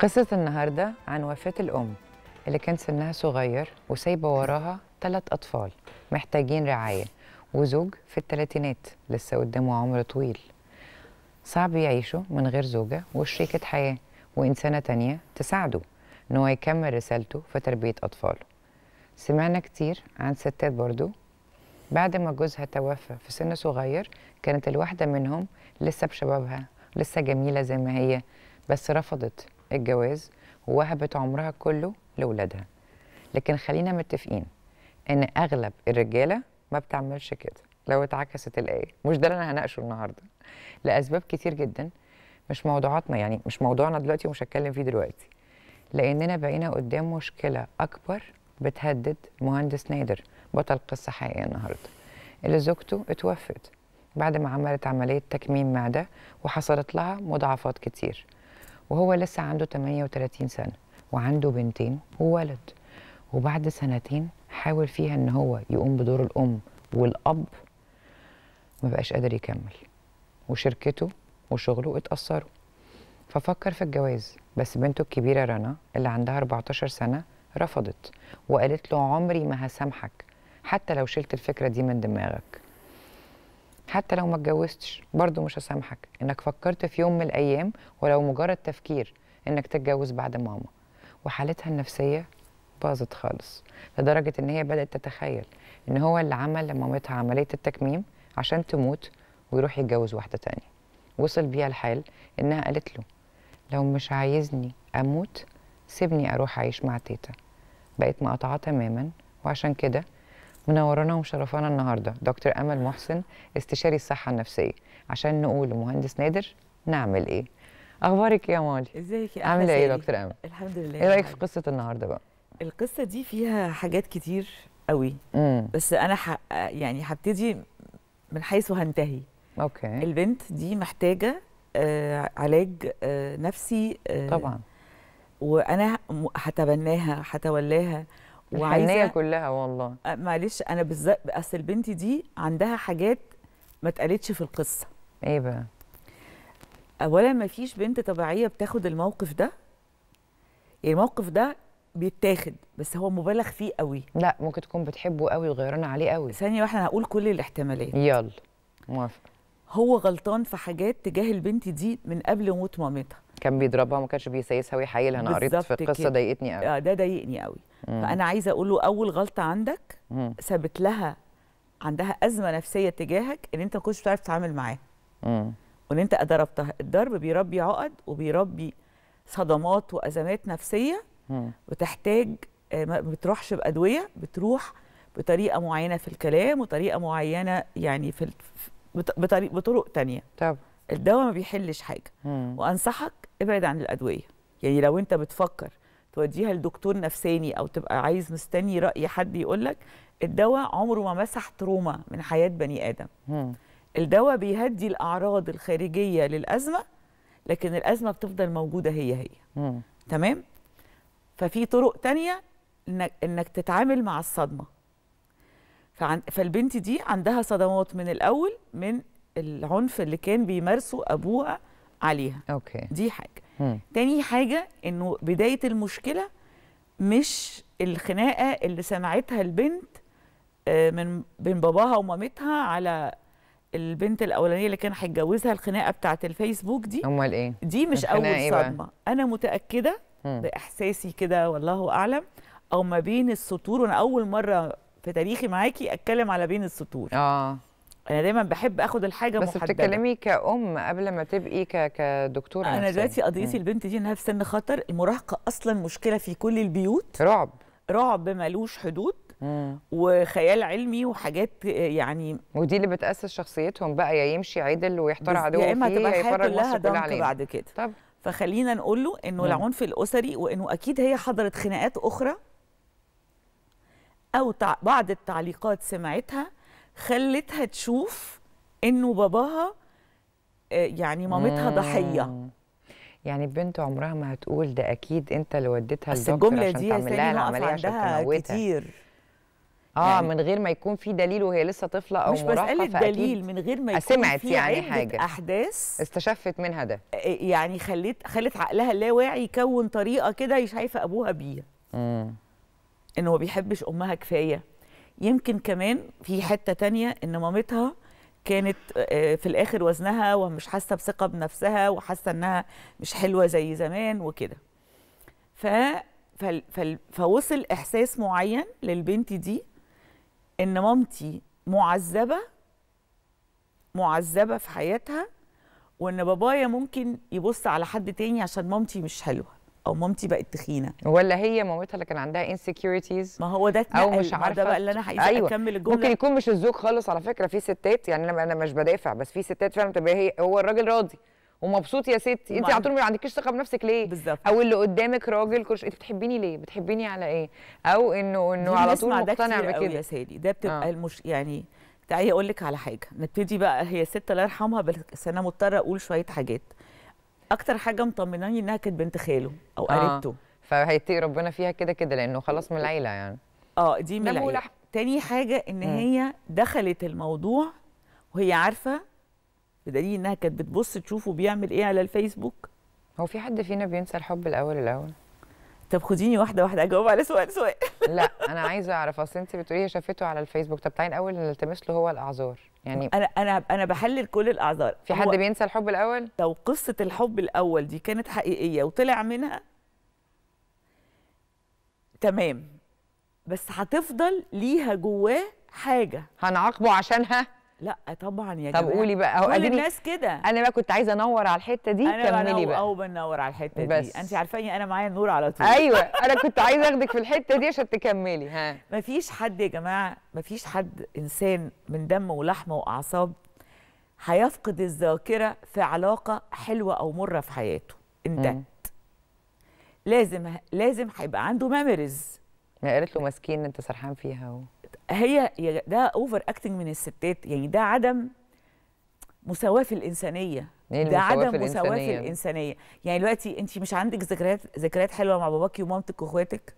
قصة النهاردة عن وفاة الأم اللي كان سنها صغير وسايبة وراها 3 أطفال محتاجين رعاية وزوج في الثلاثينات لسه قدامه عمر طويل صعب يعيشه من غير زوجة وشريكة حياة وإنسانة تانية تساعده إن هو يكمل رسالته في تربية أطفاله. سمعنا كتير عن ستات برضو بعد ما جوزها توفى في سن صغير كانت الواحدة منهم لسه بشبابها لسه جميلة زي ما هي، بس رفضت الجواز ووهبت عمرها كله لولادها. لكن خلينا متفقين إن أغلب الرجالة ما بتعملش كده لو اتعكست الآية. مش ده اللي أنا هناقشه النهارده لأسباب كتير جدا مش موضوعاتنا، يعني مش موضوعنا دلوقتي ومش هتكلم فيه دلوقتي، لأننا بقينا قدام مشكلة أكبر بتهدد مهندس نادر بطل قصة حقيقية النهارده اللي زوجته اتوفت بعد ما عملت عملية تكميم معدة وحصلت لها مضاعفات كتير، وهو لسه عنده 38 سنة وعنده 2 بنتين وولد. وبعد 2 سنين حاول فيها إن هو يقوم بدور الأم والأب ما بقاش قادر يكمل، وشركته وشغله اتأثروا، ففكر في الجواز. بس بنته الكبيرة رنا اللي عندها 14 سنة رفضت وقالت له عمري ما هسامحك حتى لو شلت الفكرة دي من دماغك، حتى لو ما اتجوزتش برضه مش هسامحك انك فكرت في يوم من الايام ولو مجرد تفكير انك تتجوز بعد ماما. وحالتها النفسيه باظت خالص لدرجه ان هي بدات تتخيل ان هو اللي عمل لمامتها عمليه التكميم عشان تموت ويروح يتجوز واحده تانيه. وصل بيها الحال انها قالت له لو مش عايزني اموت سيبني اروح اعيش مع تيتا. بقت مقاطعه تماما، وعشان كده منورانا ومشرفانا النهارده دكتور أمل محسن استشاري الصحة النفسية عشان نقول لمهندس نادر نعمل ايه. اخبارك يا مال؟ ازيك يا عامله ايه يا دكتور أمل؟ الحمد لله. ايه رأيك في قصة النهارده بقى؟ القصة دي فيها حاجات كتير قوي بس انا يعني هبتدي من حيث هنتهي. اوكي. البنت دي محتاجة علاج نفسي طبعا، وانا هتبناها هتولاها وعينيا كلها والله. معلش انا بالظبط اصل بنتي دي عندها حاجات ما اتقالتش في القصه. ايه بقى؟ اولا ما فيش بنت طبيعيه بتاخد الموقف ده، يعني الموقف ده بيتاخد بس هو مبالغ فيه قوي. لا ممكن تكون بتحبه قوي وغيرانه عليه قوي. ثانيه واحده انا هقول كل الاحتمالات. يلا موافقه. هو غلطان في حاجات تجاه البنت دي من قبل موت مامتها، كان بيضربها وما كانش بيسيسها ويحايلها. انا قريت في القصه ضايقتني قوي. ده ضايقني قوي. فانا عايزه اقول له اول غلطه عندك سابت لها عندها ازمه نفسيه تجاهك ان انت ما كنتش بتعرف تتعامل معاه وان انت ضربتها. الضرب بيربي عقد وبيربي صدمات وازمات نفسيه وتحتاج ما بتروحش بادويه، بتروح بطريقه معينه في الكلام وطريقه معينه يعني في بطرق ثانيه. طب الدواء ما بيحلش حاجه وانصحك ابعد عن الادويه. يعني لو انت بتفكر توديها لدكتور نفساني او تبقى عايز مستني راي حد يقول لك، الدواء عمره ما مسح تروما من حياه بني ادم. الدواء بيهدي الاعراض الخارجيه للازمه لكن الازمه بتفضل موجوده هي. تمام؟ ففي طرق ثانيه انك تتعامل مع الصدمه. فالبنت دي عندها صدمات من الاول من العنف اللي كان بيمارسه ابوها عليها. أوكي. دي حاجه. تاني حاجه انه بدايه المشكله مش الخناقه اللي سمعتها البنت من بين باباها ومامتها على البنت الاولانيه اللي كان هيتجوزها، الخناقه بتاعه الفيسبوك دي. امال ايه؟ دي مش اول صدمه. انا متاكده باحساسي كده والله اعلم، او ما بين السطور. وانا اول مره في تاريخي معاكي اتكلم على بين السطور. انا دايما بحب اخد الحاجه محدده. بس بتتكلمي كأم قبل ما تبقي كدكتوره. انا دلوقتي قضيتي البنت دي انها في سن خطر. المراهقه اصلا مشكله في كل البيوت. رعب ملوش حدود وخيال علمي وحاجات يعني، ودي اللي بتاسس شخصيتهم بقى، يا يمشي عدل ويحتار عدوه فيه يا اما تبقى حاجه لها ضنك بعد كده. طب فخلينا نقول له انه العنف الاسري، وانه اكيد هي حضرت خناقات اخرى او بعض التعليقات سمعتها خلتها تشوف انه باباها يعني مامتها ضحيه. يعني بنت عمرها ما هتقول ده اكيد انت اللي وديتها للدكتور عشان تعمل لها العمليه عشان تموتها. بس الجمله دي يا سالي كتير يعني من غير ما يكون في دليل وهي لسه طفله او مراهقه. مش مساله دليل، من غير ما يكون في يعني حاجه احداث استشفت منها ده، يعني خلت عقلها اللاواعي يكون طريقه كده شايفه ابوها بيها ان هو بيحبش امها كفايه. يمكن كمان في حته تانية ان مامتها كانت في الاخر وزنها ومش حاسه بثقه بنفسها وحاسه انها مش حلوه زي زمان وكده، فوصل احساس معين للبنت دي ان مامتي معذبه في حياتها، وان بابايا ممكن يبص على حد تاني عشان مامتي مش حلوه او مامتي بقت تخينه، ولا هي مامتها اللي كان عندها انسكيورتيز. ما هو ده او مش عارفه بقى اللي انا عايزه اكمل الجمله. ممكن يكون مش الزوج خالص على فكره، في ستات يعني انا مش بدافع، بس في ستات فعلا بتبقى هو الراجل راضي ومبسوط، يا ستي انت على طول ما عندكيش ثقه بنفسك ليه؟ بالزبط. او اللي قدامك راجل كل شيء، انت بتحبيني ليه؟ بتحبيني على ايه؟ او انه على طول مقتنع بكده يا سالي. ده بتبقى يعني تعالي اقول لك على حاجه، نبتدي بقى. هي الست الله يرحمها، بس انا مضطره اقول شويه حاجات. اكتر حاجه مطمناني انها كانت بنت خاله او قريبته، فهيتقي ربنا فيها كده كده لانه خلاص من العيله يعني. دي من العيله. تاني حاجه ان هي دخلت الموضوع وهي عارفه، بدليل انها كانت بتبص تشوفه بيعمل ايه على الفيسبوك. هو في حد فينا بينسى الحب الاول؟ طب خديني واحده واحده، اجاوب على سؤال. لا انا عايزه اعرف، اصل انت بتقولي شافته على الفيسبوك، طب تعالي الاول نلتمس له هو الاعذار. يعني انا بحلل كل الاعذار. في حد بينسى الحب الاول؟ لو قصه الحب الاول دي كانت حقيقيه وطلع منها تمام، بس هتفضل ليها جواه حاجه هنعاقبه عشانها؟ لا طبعا يا جماعه. طب قولي بقى، اهو اديني الناس كده. انا بقى كنت عايزه انور على الحته دي، كملي بقى. انا بنور على الحته دي، انت عارفاني انا معايا النور على طول. ايوه انا كنت عايزه اخدك في الحته دي عشان تكملي. ها، مفيش حد يا جماعه، مفيش حد انسان من دم ولحمه واعصاب هيفقد الذاكره في علاقه حلوه او مره في حياته. انتهت. لازم هيبقى عنده ميموريز. ما قالت له مسكين انت سرحان فيها اهو. هي ده اوفر اكتنج من الستات، يعني ده عدم مساواه في الانسانيه. ده عدم مساواه في الانسانيه. يعني دلوقتي انت مش عندك ذكريات حلوه مع باباكي ومامتك واخواتك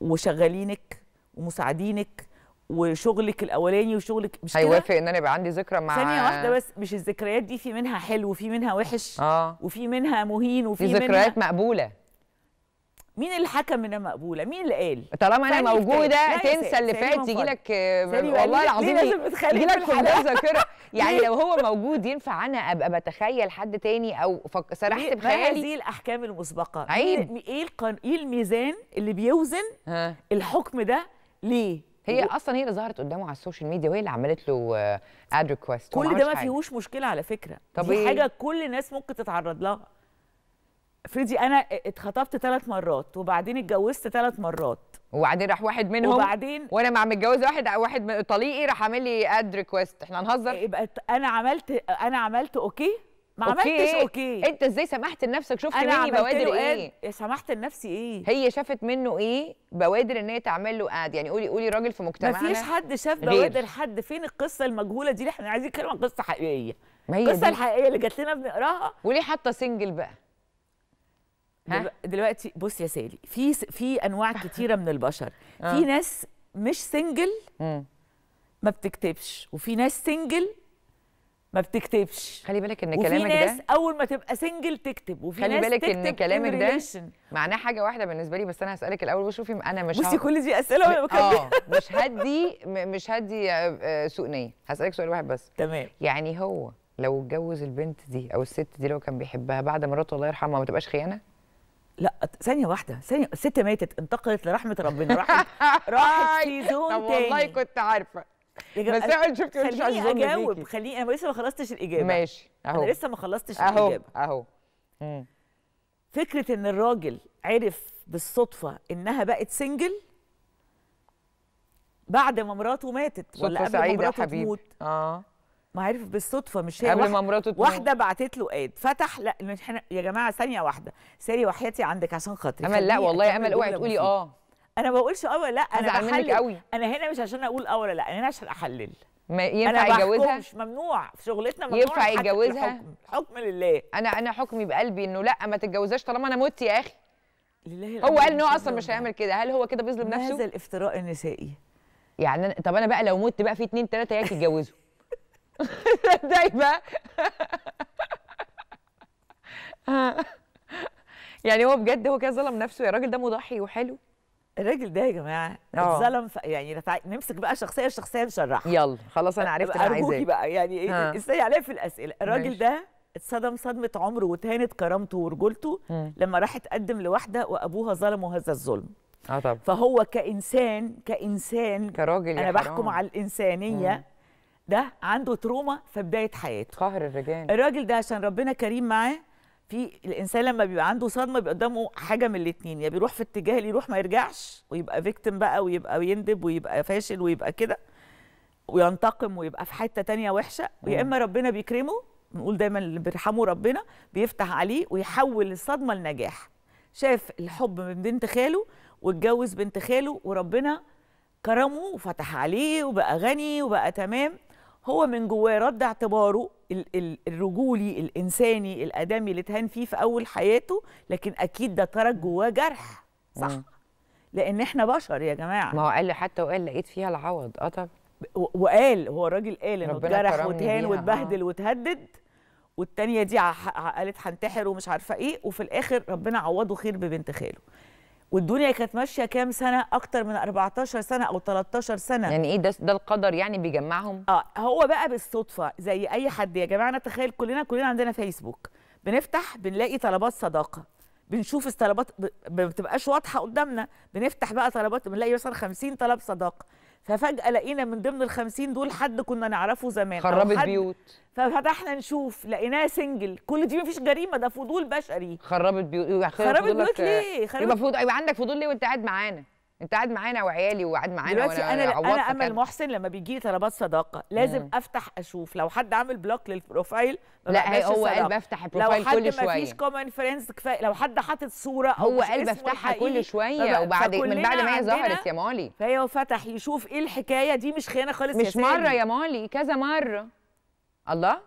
وشغالينك ومساعدينك وشغلك الاولاني وشغلك، مش هيوافق ان انا يبقى عندي ذكرى مع ثانيه واحده بس. مش الذكريات دي في منها حلو وفي منها وحش وفي منها مهين وفي منها ذكريات مقبوله. مين اللي حكم انها مقبوله؟ مين اللي قال؟ طالما انا موجوده تنسى اللي فات، يجي لك والله العظيم يجي لك فقدان ذاكره. يعني لو هو موجود ينفع انا ابقى بتخيل حد تاني او سرحت بخيالي؟ هذه الاحكام المسبقه. ايه الميزان اللي بيوزن الحكم ده ليه؟ هي اصلا هي اللي ظهرت قدامه على السوشيال ميديا وهي اللي عملت له اد ريكويست. كل ده ما فيهوش مشكله على فكره. طب دي حاجه كل الناس ممكن تتعرض لها. افرضي انا اتخطبت 3 مرات وبعدين اتجوزت 3 مرات وبعدين راح واحد منهم وانا مع متجوزه واحد من طليقي راح عامل لي اد ريكويست، احنا هنهزر؟ يبقى انا عملت اوكي؟ ما عملتش اوكي. انت ازاي سمحت لنفسك؟ شفت مني بوادر ايه؟ سمحت لنفسي ايه؟ هي شافت منه ايه؟ بوادر ان هي تعمل له اد. يعني قولي راجل في مجتمعنا مفيش حد شاف بوادر حد. فين القصه المجهوله دي اللي احنا عايزين نتكلم عن قصه حقيقيه؟ القصه الحقيقيه اللي جات لنا بنقراها. وليه حتى سنجل بقى؟ دلوقتي بص يا سالي، في انواع كتيره من البشر. في ناس مش سنجل ما بتكتبش، وفي ناس سنجل ما بتكتبش. خلي بالك ان كلامك ده، وفي ناس اول ما تبقى سنجل تكتب، وفي ناس خلي بالك ان كلامك ده معناه حاجه واحده بالنسبه لي. بس انا هسالك الاول وشوفي. انا مش بصي كل دي اسئله وانا بكمل. مش هدي سوء نيه. هسالك سؤال واحد بس. تمام. يعني هو لو اتجوز البنت دي او الست دي لو كان بيحبها بعد مراته الله يرحمها، ما تبقاش خيانه؟ لا ثانية واحدة، ثانية. الست ماتت، انتقلت لرحمة ربنا، راحت في زون تاني. طب والله كنت عارفة. بس انا شفتي مش عايزة اجاوب. خليني انا لسه ما خلصتش الإجابة. ماشي اهو. انا لسه ما خلصتش الإجابة اهو. فكرة ان الراجل عرف بالصدفة انها بقت سنجل بعد ما مراته ماتت، ولا قبل ما مراته تموت. ما عرف بالصدفه، مش هي قبل ما مراته تموت واحده بعتت له اد فتح. لا يا جماعه ثانيه واحده، ساري وحياتي عندك عشان خاطري. امل لا والله، امل اوعي تقولي انا ما بقولش ولا لا. انا بحلل قوي. انا هنا مش عشان اقول ولا لا، انا هنا عشان احلل. ما ينفع يتجوزها؟ ممنوع في شغلتنا. ممنوع ينفع يتجوزها؟ حكم لله. انا حكمي بقلبي انه لا، ما تتجوزهاش طالما انا مت يا اخي. لله. هو قال ان هو اصلا مش هيعمل كده. هل هو كده بيظلم نفسه؟ هذا الافتراء النسائي. يعني طب انا بقى لو مت بقى في 2 3 يا تتجوزوا دايما يعني هو بجد هو كده ظلم نفسه يا راجل، ده مضحي وحلو الراجل ده يا جماعه. اتظلم يعني نمسك بقى شخصيه نشرحها. يلا خلاص انا عرفت انا عايزاه بقى يعني ايه استني عليا في الاسئله. الراجل ده اتصدم صدمه عمره واتهانت كرامته ورجولته لما راح اتقدم لواحده وابوها ظلمه هذا الظلم. طبعا. فهو كانسان كراجل انا بحكم على الانسانيه ده عنده تروما في بدايه حياته. قهر الرجال. الراجل ده عشان ربنا كريم معاه، في الانسان لما بيبقى عنده صدمه بيبقى قدامه حاجه من الاثنين، يا بيروح في اتجاه اللي يروح ما يرجعش ويبقى فيكتيم بقى ويبقى يندب ويبقى فاشل ويبقى كده وينتقم ويبقى في حته ثانيه وحشه، ويا اما ربنا بيكرمه، نقول دايما اللي بيرحمه ربنا بيفتح عليه ويحول الصدمه لنجاح. شاف الحب من بنت خاله واتجوز بنت خاله وربنا كرمه وفتح عليه وبقى غني وبقى تمام. هو من جواه رد اعتباره الرجولي الانساني الادمي اللي اتهان فيه في اول حياته، لكن اكيد ده ترك جواه جرح. صح لان احنا بشر يا جماعه. ما هو قال لي حتى وقال لقيت فيها العوض. طب وقال هو الراجل قال انه اتجرح واتهان واتبهدل واتهدد، والثانيه دي قالت هنتحر ومش عارفه ايه، وفي الاخر ربنا عوضه خير ببنت خاله. والدنيا كانت ماشيه كام سنه؟ اكتر من 14 سنه او 13 سنه. يعني ايه ده القدر يعني بيجمعهم؟ هو بقى بالصدفه زي اي حد يا جماعه. نتخيل كلنا عندنا فيسبوك، بنفتح بنلاقي طلبات صداقه، بنشوف الطلبات ما بتبقاش واضحه قدامنا، بنفتح بقى طلبات بنلاقي مثلا 50 طلب صداقه، ففجاه لقينا من ضمن ال 50 دول حد كنا نعرفه زمان خربت بيوت، ففتحنا نشوف لقيناها سنجل. كل دي مفيش جريمه، ده فضول بشري. خربت بيوت. خربت بيوت ليه؟ يبقى فضول. ايوه عندك فضول ليه وانت قاعد معانا؟ انت قاعد معانا وعيالي وقاعد معانا دلوقتي. انا امل محسن لما بيجي لي طلبات صداقه لازم افتح اشوف. لو حد عامل بلوك للبروفايل لا هو قال بفتح البروفايل كل شويه. لو حد مفيش كومن فريندز كفايه. لو حد حاطط صوره او هو قال بفتحها كل شويه وبعد من بعد ما هي ظهرت يا مالي، فهو فتح يشوف ايه الحكايه دي. مش خيانه خالص مش يا سامي. مش مره يا مالي، كذا مره. الله،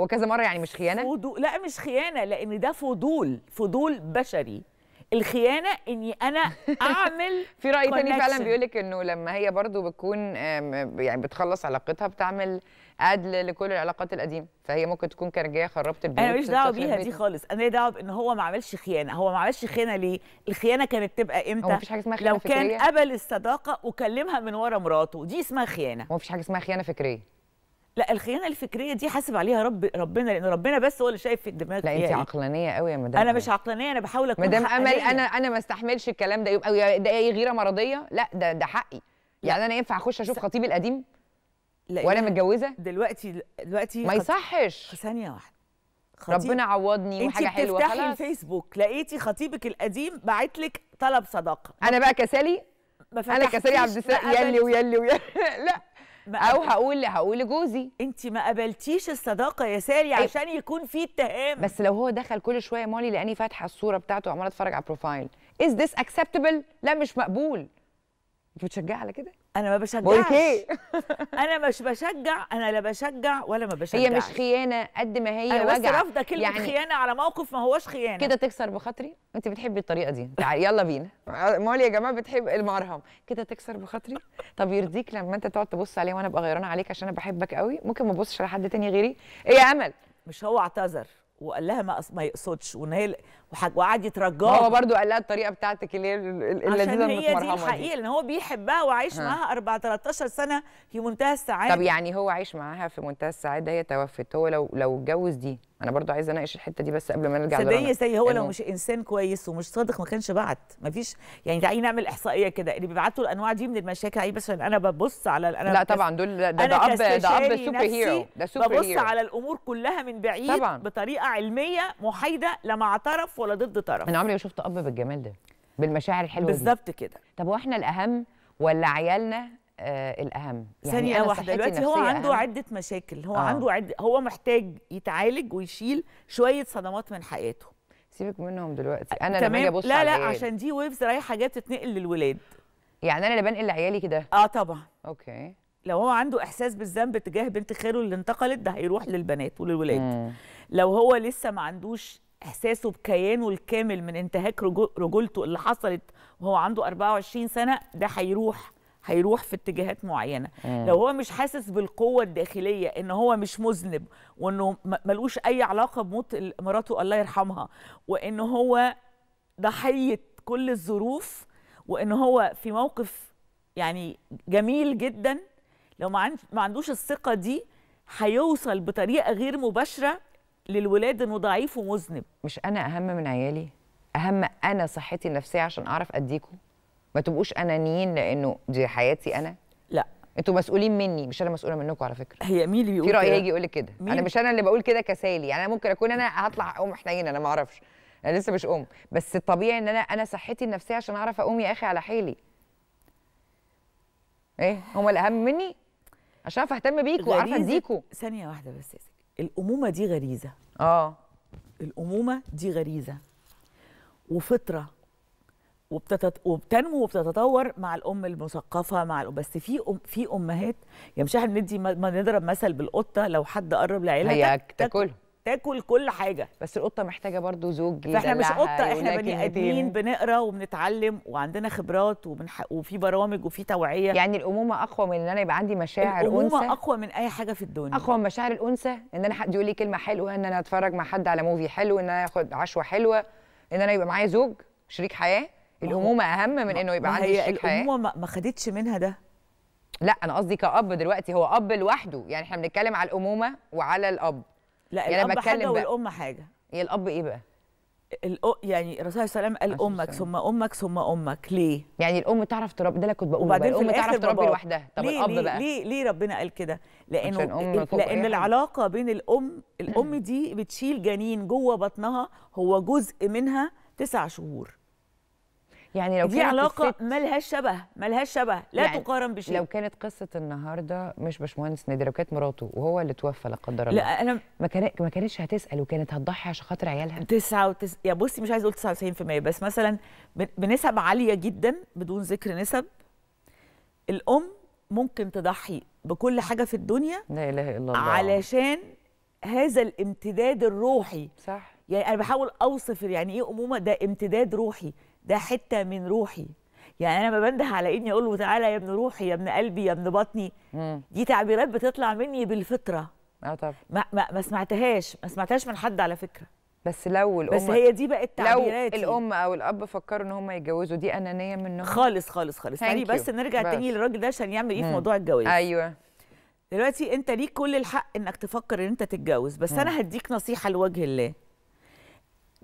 هو كذا مره يعني مش خيانه؟ لا مش خيانه، لان ده فضول بشري. الخيانه اني انا اعمل في راي تاني فعلا بيقول لك انه لما هي برضو بتكون يعني بتخلص علاقتها بتعمل عدل لكل العلاقات القديمه، فهي ممكن تكون كرجايه خربت البيت. انا ماليش دعوه بيها دي خالص، انا ليا دعوه بان هو ما عملش خيانه. هو ما عملش خيانه ليه؟ الخيانه كانت تبقى امتى؟ هو مفيش حاجه اسمها خيانه فكريه. لو كان قبل الصداقه وكلمها من ورا مراته، دي اسمها خيانه. هو مفيش حاجه اسمها خيانه فكريه. لا الخيانه الفكريه دي حاسب عليها ربنا، لان ربنا بس هو اللي شايف في دماغك. لا انت عقلانيه قوي يا مدام. انا مش عقلانيه، انا بحاول اكون مدام امل. انا ما استحملش الكلام ده. يبقى ده اي غيره مرضيه؟ لا ده حقي. يعني انا ينفع اخش اشوف خطيبي القديم وانا متجوزه دلوقتي ما يصحش. ثانيه واحده، ربنا عوضني وحاجه حلوه خلاص. انت بتفتحي الفيسبوك لقيتي خطيبك القديم باعت لك طلب صداقه، انا بقى كسالي عبد السلام يلي لا او هقول لجوزي انت ما قبلتيش الصداقه يا سالي عشان يكون في اتهام. بس لو هو دخل كل شويه مالي لاني فاتحه الصوره بتاعته وعماله اتفرج على البروفايل، از ذس اكسبتبل؟ لا مش مقبول. انت بتشجعي على كده؟ انا ما بشجعش. بقولك ايه؟ انا مش بشجع، انا لا بشجع ولا ما بشجعش. هي مش خيانه قد ما هي وجع. انا بس رافضه كلمه يعني خيانه على موقف ما هوش خيانه. كده تكسر بخاطري؟ انت بتحبي الطريقه دي، تعالي يلا بينا. مالي يا جماعه بتحب المرهم، كده تكسر بخاطري؟ طب يرضيك لما انت تقعد تبص عليه وانا ابقى غيرانه عليك عشان انا بحبك قوي؟ ممكن ما ابصش على حد تاني غيري؟ ايه يا امل؟ مش هو اعتذر وقال لها ما يقصدش وان هي وقعد يترجاها. هو برضه قال لها الطريقه بتاعتك اللي هي اللذيذه المتمرحمه دي. عشان هي دي الحقيقه، لان هو بيحبها وعايش معاها 13 سنه في منتهى السعاده. طب يعني هو عايش معاها في منتهى السعاده، هي توفت. هو لو اتجوز دي، انا برضه عايزه اناقش الحته دي بس قبل ما نرجع لرنا. صدقني هو لو مش انسان كويس ومش صادق ما كانش بعت. ما فيش يعني تعالي نعمل احصائيه كده اللي بيبعتوا الانواع دي من المشاكل. عيب بس انا ببص على انا لا طبعا دول ده اب سوبر هيرو. ده سوبر هيرو ببص على الامور كلها من بعيد طبعاً. بطريقه علميه محايده، لا مع طرف ولا ضد طرف. انا عمري ما شفت اب بالجمال ده، بالمشاعر الحلوه دي بالظبط كده. طب هو احنا الاهم ولا عيالنا الاهم؟ يعني ثانيه واحده، دلوقتي هو عنده عده مشاكل. هو عنده هو محتاج يتعالج ويشيل شويه صدمات من حياته. سيبك منهم دلوقتي، انا لما اجي ابص على لا عشان دي ويفز رايحه جايه بتتنقل للولاد. يعني انا اللي بنقل لعيالي كده؟ طبعا. اوكي. لو هو عنده احساس بالذنب تجاه بنت خاله اللي انتقلت، ده هيروح للبنات وللولاد. لو هو لسه ما عندوش احساسه بكيانه الكامل من انتهاك رجولته اللي حصلت وهو عنده 24 سنه، ده هيروح هيروح في اتجاهات معينه. لو هو مش حاسس بالقوه الداخليه ان هو مش مذنب وانه ملوش اي علاقه بموت مراته الله يرحمها، وان هو ضحيه كل الظروف، وان هو في موقف يعني جميل جدا، لو ما عندوش الثقه دي هيوصل بطريقه غير مباشره للولاد انه ضعيف ومذنب. مش انا اهم من عيالي؟ اهم انا صحتي النفسيه عشان اعرف اديكم؟ ما تبقوش انانيين لانه دي حياتي انا. لا، انتوا مسؤولين مني، مش انا مسؤوله منكم على فكره. هي مين اللي بيقول كده؟ في راي هيجي يقول لك كده، انا مش انا اللي بقول كده كسالي، يعني انا ممكن اكون انا هطلع ام حنين، انا ما اعرفش، انا لسه مش ام، بس الطبيعي ان انا صحتي النفسيه عشان اعرف اقوم يا اخي على حيلي. ايه هم الاهم مني عشان اعرف اهتم بيكوا وعارفه اديكوا. ثانيه واحده بس، الامومه دي غريزه. الامومه دي غريزه وفطره وبتنمو وبتتطور مع الام المثقفه، مع بس في امهات يا مش احنا بندي ما نضرب مثل بالقطه، لو حد قرب لعيلها تاكل كل حاجه، بس القطه محتاجه برضو زوج. فاحنا مش قطه، احنا بني ادمين بنقرا وبنتعلم وعندنا خبرات وفي برامج وفي توعيه. يعني الامومه اقوى من ان انا يبقى عندي مشاعر انثى. الامومه اقوى من اي حاجه في الدنيا. اقوى من مشاعر الانثى ان انا حد يقول لي كلمه حلوه، ان انا اتفرج مع حد على موفي حلو، ان انا اخد عشوه حلوه، ان انا يبقى معايا زوج شريك حياه. الامومه اهم من انه يبقى عندي شريك حياه. الامومه ما خدتش منها ده. لا انا قصدي كأب دلوقتي، هو اب لوحده، يعني احنا بنتكلم على الامومه وعلى الاب. لا يعني الاب حاجه والام حاجه. هي الاب ايه بقى؟ يعني الرسول عليه السلام قال امك ثم امك ثم امك. ليه؟ يعني الام تعرف تربي، ده اللي كنت بقوله بقى، الام تعرف تربي لوحدها. طب الاب بقى ليه ربنا قال كده؟ لان العلاقه بين الام دي بتشيل جنين جوه بطنها، هو جزء منها 9 شهور. يعني لو دي علاقه ملهاش شبه، لا يعني تقارن بشيء. لو كانت قصه النهارده مش باشمهندس نادر، لو كانت مراته وهو اللي توفى لا قدر الله، لا انا ما كانتش هتسال، وكانت هتضحي عشان خاطر عيالها. يا بصي مش عايزه اقول 99%، بس مثلا بنسب عاليه جدا بدون ذكر نسب، الام ممكن تضحي بكل حاجه في الدنيا، لا اله الا الله، علشان هذا الامتداد الروحي. صح، يعني انا بحاول اوصف يعني ايه امومه. ده امتداد روحي، ده حته من روحي، يعني انا ما بنده على اني اقول له تعالى يا ابن روحي، يا ابن قلبي، يا ابن بطني. دي تعبيرات بتطلع مني بالفطره. طبعا ما سمعتهاش من حد على فكره، بس لو الام، بس هي دي بقت تعبيراتي. لو الام او الاب فكروا ان هم يتجوزوا، دي انانيه منهم خالص خالص خالص. يعني بس نرجع تاني للراجل ده عشان يعمل ايه في موضوع الجواز. ايوه دلوقتي انت ليك كل الحق انك تفكر ان انت تتجوز، بس انا هديك نصيحه لوجه الله.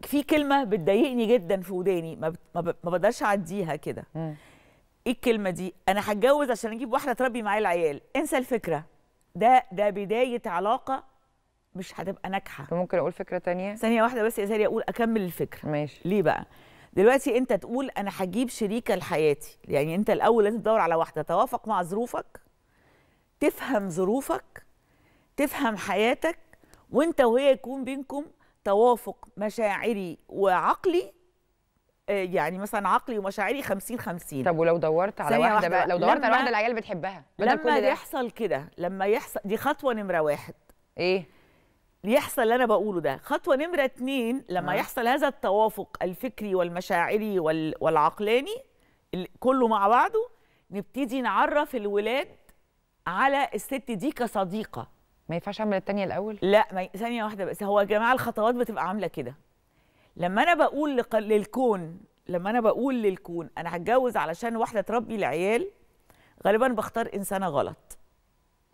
في كلمة بتضايقني جدا في وداني، ما بقدرش اعديها كده. ايه الكلمة دي؟ انا هتجوز عشان اجيب واحدة تربي معايا العيال. انسى الفكرة، ده بداية علاقة مش هتبقى ناجحة. ممكن اقول فكرة تانية؟ ثانية واحدة بس يا سالي، اقول اكمل الفكرة. ماشي. ليه بقى؟ دلوقتي انت تقول انا هجيب شريكة لحياتي، يعني انت الاول لازم تدور على واحدة توافق مع ظروفك، تفهم ظروفك، تفهم حياتك، وانت وهي يكون بينكم توافق مشاعري وعقلي، يعني مثلا عقلي ومشاعري 50-50. طب ولو دورت على واحده بقى، لو دورت على واحده العيال بتحبها، لما يحصل كده دي خطوه نمره 1. ايه يحصل اللي انا بقوله ده؟ خطوه نمره 2، لما يحصل هذا التوافق الفكري والمشاعري والعقلاني كله مع بعضه، نبتدي نعرف الولاد على الست دي كصديقه. ما ينفعش اعمل الثانيه الاول؟ لا، ثانيه واحده بس. هو يا جماعه الخطوات بتبقى عامله كده. لما انا بقول للكون انا هتجوز علشان واحده تربي العيال، غالبا بختار انسانه غلط.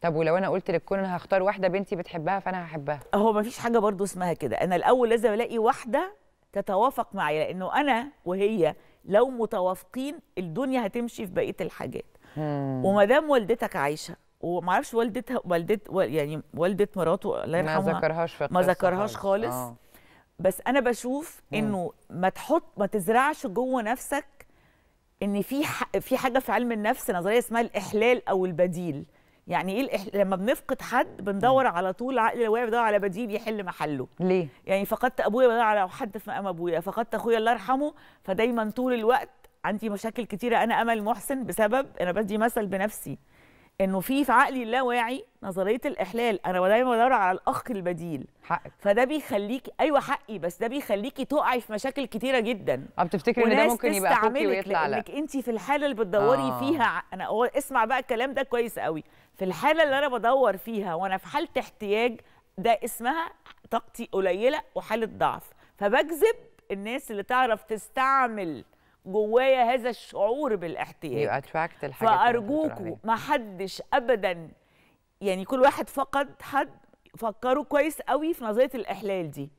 طب ولو انا قلت للكون انا هختار واحده بنتي بتحبها فانا هحبها؟ هو ما فيش حاجه برضو اسمها كده. انا الاول لازم الاقي واحده تتوافق معايا، لانه انا وهي لو متوافقين الدنيا هتمشي في بقيه الحاجات. وما دام والدتك عايشه، وما اعرفش والده مراته الله يرحمها ما ذكرهاش خالص. بس انا بشوف انه ما تزرعش جوه نفسك ان في حاجه في علم النفس نظريه اسمها الاحلال او البديل. يعني ايه لما بنفقد حد بندور على طول، عقلي الواعي بيدور على بديل يحل محله. ليه؟ يعني فقدت ابويا بدور على حد في مقام ابويا، فقدت اخويا الله يرحمه، فدايما طول الوقت عندي مشاكل كتيره. انا امل محسن بسبب، انا بدي مثل بنفسي، انه في عقلي اللاواعي نظريه الاحلال، انا دايما بدور على الاخ البديل. حقك. فده بيخليكي، ايوه حقي، بس ده بيخليكي تقعي في مشاكل كتيره جدا. بتفتكري ان ده ممكن يبقى اخوكي ويطلع لك؟ انت في الحاله اللي بتدوري فيها، انا اسمع بقى الكلام ده كويس قوي، في الحاله اللي انا بدور فيها وانا في حاله احتياج، ده اسمها طاقتي قليله وحاله ضعف، فبجذب الناس اللي تعرف تستعمل جوايا هذا الشعور بالاحتياج. فأرجوكوا ما حدش أبدا، يعني كل واحد فقد حد، فكروا كويس قوي في نظرية الإحلال دي.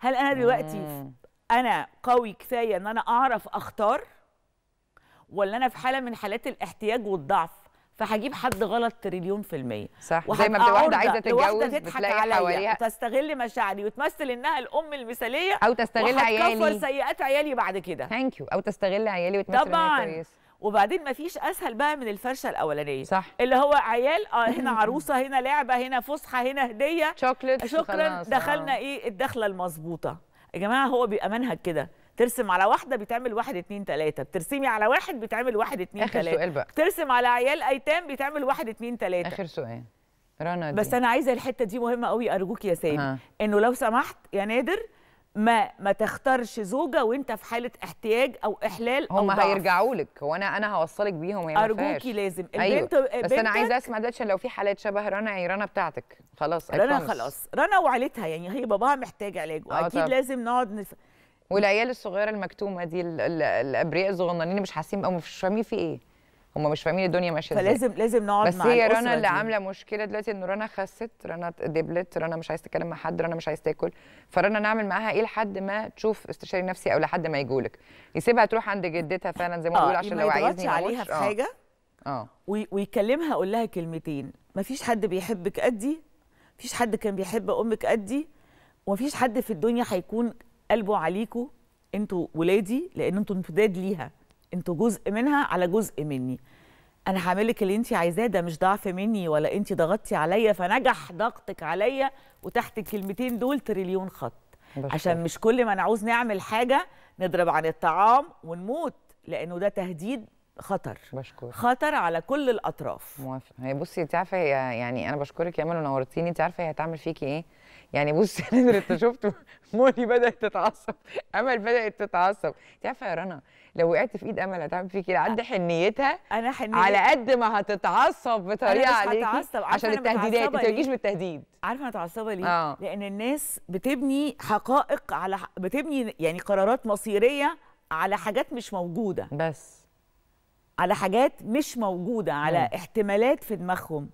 هل أنا دلوقتي أنا قوي كفاية أن أنا أعرف أختار، ولا أنا في حالة من حالات الاحتياج والضعف؟ فهجيب حد غلط 1,000,000%. صح، زي ما بتبقى واحده عايزه تتجوز بتلاقي حواليها تستغل مشاعري وتمثل انها الام المثاليه، او تستغل عيالي وتكفر سيئات عيالي بعد كده، ثانك يو، او تستغل عيالي وتمثل انها كويسه. وبعدين ما فيش اسهل بقى من الفرشه الاولانيه، صح، اللي هو عيال، هنا عروسه، هنا لعبه، هنا فسحه، هنا هديه، شوكليت، شكرا، دخلنا ايه الدخله المظبوطه. يا جماعه هو بيبقى منهج كده، ترسم على واحدة بيتعمل 1 2 3، بترسمي على واحد بيتعمل 1 2 3. آخر سؤال بقى، ترسم على عيال أيتام بيتعمل 1 2 3. آخر سؤال رنا دي، بس أنا عايزة الحتة دي مهمة قوي، أرجوك يا سامي إنه لو سمحت يا نادر ما تختارش زوجة وأنت في حالة احتياج أو إحلال أو ضعف. هم هيرجعوا لك، وأنا هوصلك بيهم، هي ما فيهاش، أرجوكي لازم. البنت أيوه، بس أنا عايزة أسمع ده عشان لو في حالات شبه رنا، هي رنا بتاعتك خلاص، رنا خلاص، رنا وعيلتها، يعني هي باباها محتاج علاج، وأكيد لازم نقعد والعيال الصغيره المكتومه دي، الابرياء الصغننين مش حاسين، او مش فاهمين في ايه، هم مش فاهمين الدنيا ماشيه ازاي، فلازم نقعد مع الاسره. بس هي رنا اللي عامله مشكله دلوقتي، ان رنا خست، رنا دبلت، رنا مش عايزه تتكلم مع حد، رنا مش عايزه تاكل، فرنا نعمل معاها ايه لحد ما تشوف استشاري نفسي، او لحد ما يجولك، يسيبها تروح عند جدتها فعلا زي ما بقول، عشان لو عايزني ما يضغطش عليها في حاجه، ويكلمها، اقول لها كلمتين، مفيش حد بيحبك قدي، مفيش حد كان بيحب امك قدي، ومفيش حد في الدنيا هيكون قلبه عليكم، انتوا ولادي، لان انتوا امتداد ليها، انتوا جزء منها على جزء مني، انا هعمل لك اللي انت عايزاه، ده مش ضعف مني ولا انت ضغطتي عليا، فنجح ضغطك عليا، وتحت الكلمتين دول 1,000,000,000 خط، عشان مش كل ما نعوز نعمل حاجه نضرب عن الطعام ونموت، لانه ده تهديد، خطر، بشكرك، خطر على كل الاطراف. موافقه. هي بصي انت عارفه، هي يعني انا بشكرك يا امل ونورتيني، انت عارفه هي هتعمل فيكي ايه؟ يعني بصي انا انت شفت مولي بدات تتعصب، امل بدات تتعصب، انت عارفه يا رنا لو وقعت في ايد امل هتعمل فيكي ايه؟ عد حنيتها، انا حنيتها على قد ما هتتعصب بطريقه عليكي، عشان التهديدات ما تجيش بالتهديد. عارفه انا متعصبه ليه؟ لان الناس بتبني حقائق على بتبني يعني قرارات مصيريه على حاجات مش موجوده، بس على حاجات مش موجودة، على احتمالات في دماغهم.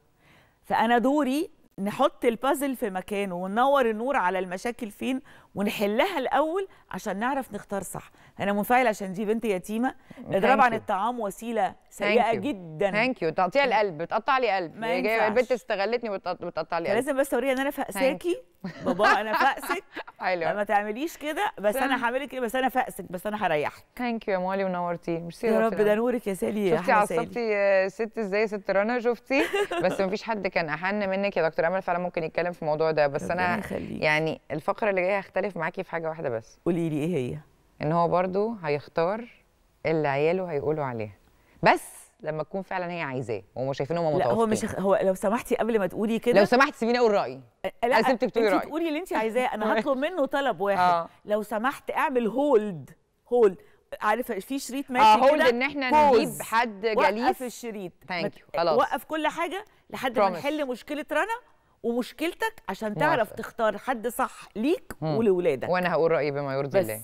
فأنا دوري نحط البازل في مكانه، وننور النور على المشاكل فين، ونحلها الأول عشان نعرف نختار صح. أنا منفعل عشان دي بنت يتيمة، اضرب عن الطعام وسيلة سيئة جدا، ثانك يو، تقطيع القلب، بتقطع لي قلب، البنت استغلتني وبتقطع لي قلب، لازم بس أوريها إن أنا فأساكي بابا، أنا فأسك، ما تعمليش كده، بس أنا هعملك كده، بس أنا فأسك، بس أنا هريحك، ثانك يو يا مولي ونورتي، ميرسي يا رب. ده نورك يا سالي، يا شفتي عصبتي ست ازاي، ست رنا شفتي، بس مفيش حد كان أحن منك يا دكتور أمل، فعلا ممكن يتكلم في الموضوع ده، بس أنا يعني الفقرة اللي جاية هختلف معاكي في حاجة واحدة بس. قولي لي إيه هي؟ إن هو برضه هيختار اللي عياله هيقولوا عليها، بس لما تكون فعلا هي عايزاه، وهم شايفين هم متوافقين. لا هو مش هو، لو سمحتي قبل ما تقولي كده، لو سمحتي سيبيني اقول رايي، انا سيبتك تقولي رايك، انت تقولي اللي انت عايزاه، انا هطلب منه طلب واحد، لو سمحت اعمل هولد، عارفه في شريط ماشي كده، هولد ان احنا نجيب حد جليس، وقف الشريط، ثانك يو، خلاص وقف كل حاجه لحد ما نحل مشكله رنا ومشكلتك، عشان تعرف تختار حد صح ليك ولولادك، وانا هقول رايي بما يرضي الله.